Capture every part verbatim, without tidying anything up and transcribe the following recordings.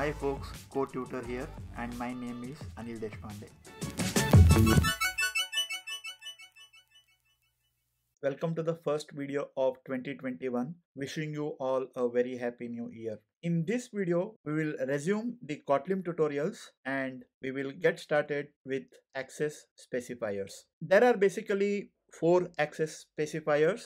Hi folks, Code Tutor here and my name is Anil Deshpande. Welcome to the first video of twenty twenty-one. Wishing you all a very happy new year. In this video, we will resume the Kotlin tutorials and we will get started with access specifiers. There are basically four access specifiers: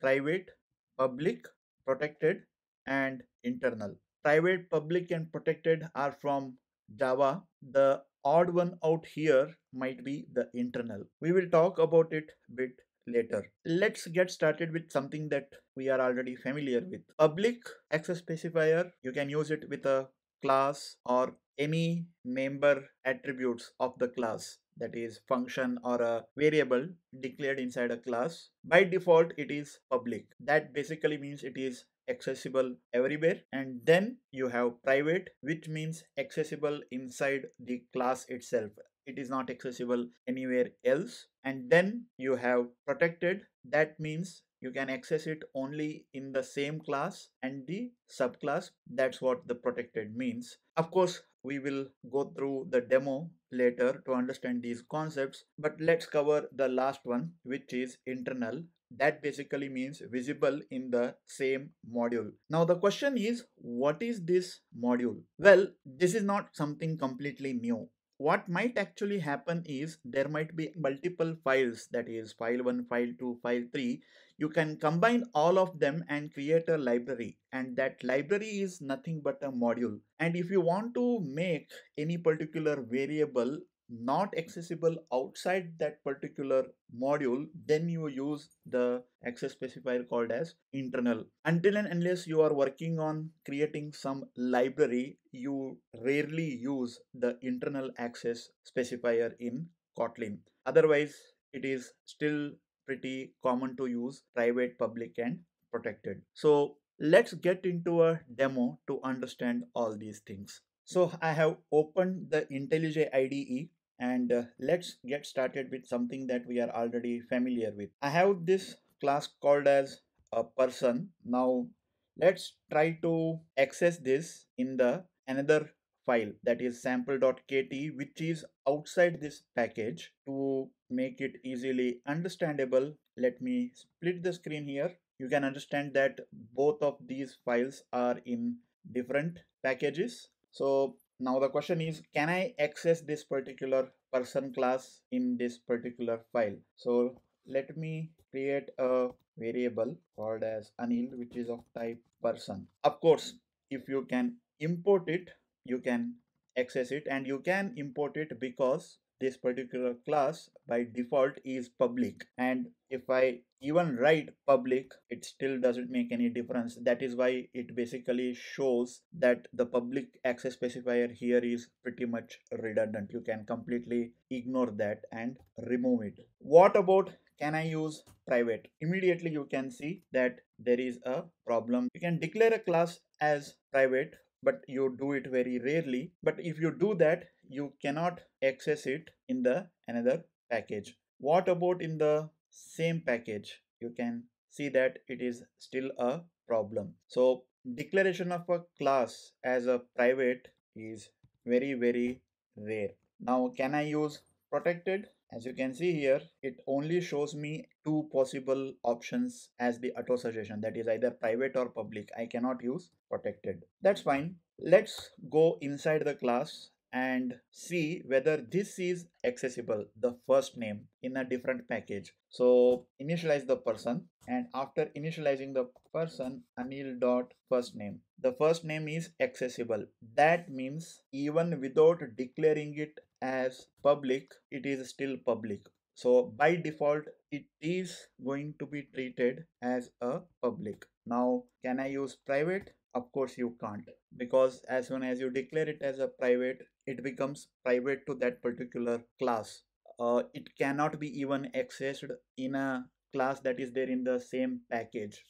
private, public, protected, and internal. Private, public, and protected are from Java. The odd one out here might be the internal. We will talk about it a bit later. Let's get started with something that we are already familiar with. Public access specifier, you can use it with a class or any member attributes of the class, that is function or a variable declared inside a class. By default, it is public. That basically means it is accessible everywhere. And then you have private, which means accessible inside the class itself. It is not accessible anywhere else. And then you have protected. That means you can access it only in the same class and the subclass. That's what the protected means. Of course, we will go through the demo later to understand these concepts, but let's cover the last one, which is internal. That basically means visible in the same module. Now the question is, what is this module? Well, this is not something completely new. What might actually happen is there might be multiple files, that is file one, file two, file three. You can combine all of them and create a library, and that library is nothing but a module. And if you want to make any particular variable not accessible outside that particular module, then you use the access specifier called as internal. Until and unless you are working on creating some library, you rarely use the internal access specifier in Kotlin. Otherwise, it is still pretty common to use private, public, and protected. So let's get into a demo to understand all these things. So I have opened the IntelliJ I D E. And uh, let's get started with something that we are already familiar with. I have this class called as a person. Now let's try to access this in the another file, that is sample dot K T, which is outside this package. To make it easily understandable, let me split the screen here. You can understand that both of these files are in different packages. So now the question is, can I access this particular person class in this particular file? So let me create a variable called as Anil, which is of type person. Of course, if you can import it, you can access it, and you can import it because this particular class by default is public. And if I even write public, it still doesn't make any difference. That is why it basically shows that the public access specifier here is pretty much redundant. You can completely ignore that and remove it. What about can I use private? Immediately you can see that there is a problem. You can declare a class as private, but you do it very rarely. But if you do that, you cannot access it in the another package. What about in the same package? You can see that it is still a problem. So declaration of a class as a private is very, very rare. Now, can I use protected? As you can see here, it only shows me two possible options as the auto suggestion, that is either private or public. I cannot use protected. That's fine. Let's go inside the class and see whether this is accessible, the first name, in a different package. So initialize the person, and after initializing the person, Anil dot first name. The first name is accessible. That means even without declaring it as public, it is still public. So by default, it is going to be treated as a public. Now, can I use private? Of course you can't, because as soon as you declare it as a private, it becomes private to that particular class. Uh, it cannot be even accessed in a class that is there in the same package.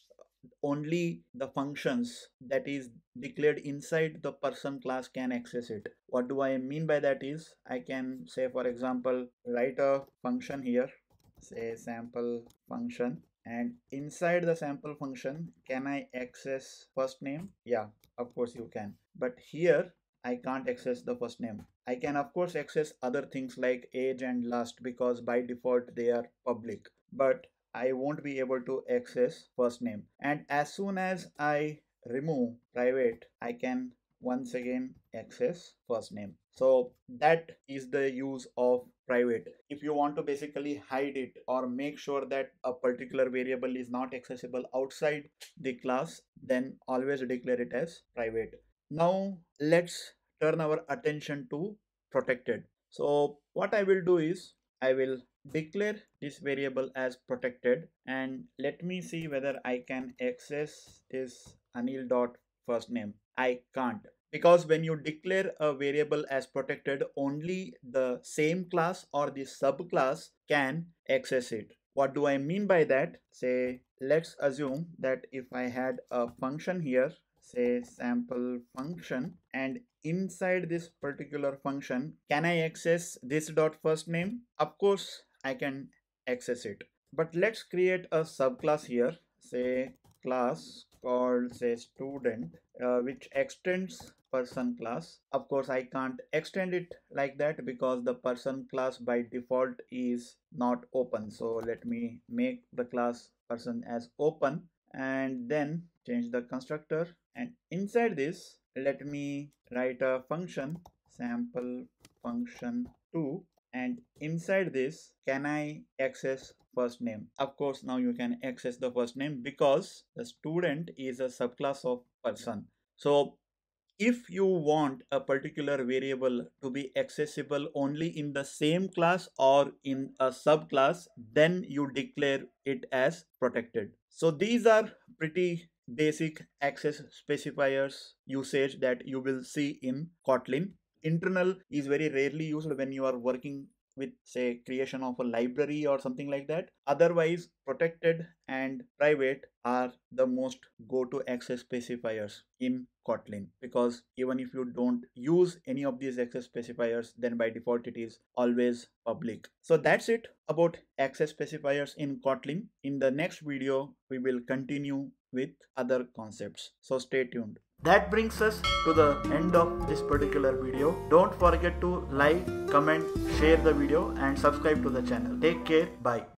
Only the functions that is declared inside the person class can access it. What do I mean by that is, I can say, for example, write a function here, say sample function. And inside the sample function, can I access first name? Yeah, of course you can. But here I can't access the first name. I can of course access other things like age and last because by default they are public, but I won't be able to access first name. And as soon as I remove private, I can once again access first name. So that is the use of private. If you want to basically hide it or make sure that a particular variable is not accessible outside the class, then always declare it as private. Now let's turn our attention to protected. So what I will do is I will declare this variable as protected, and let me see whether I can access this Anil dot first name. I can't, because when you declare a variable as protected, only the same class or the subclass can access it. What do I mean by that? Say, let's assume that if I had a function here, say sample function, and inside this particular function, can I access this dot first name? Of course, I can access it. But let's create a subclass here, say class called say student, uh, which extends person class. Of course, I can't extend it like that because the person class by default is not open. So let me make the class person as open and then change the constructor, and inside this let me write a function sample function two, and inside this can I access first name? Of course, now you can access the first name because the student is a subclass of person. So if you want a particular variable to be accessible only in the same class or in a subclass, then you declare it as protected. So these are pretty basic access specifiers usage that you will see in Kotlin. Internal is very rarely used when you are working with say creation of a library or something like that. Otherwise, protected and private are the most go-to access specifiers in Kotlin, because even if you don't use any of these access specifiers, then by default it is always public. So that's it about access specifiers in Kotlin. In the next video, we will continue with other concepts. So stay tuned. That brings us to the end of this particular video. Don't forget to like, comment, share the video and subscribe to the channel. Take care. Bye.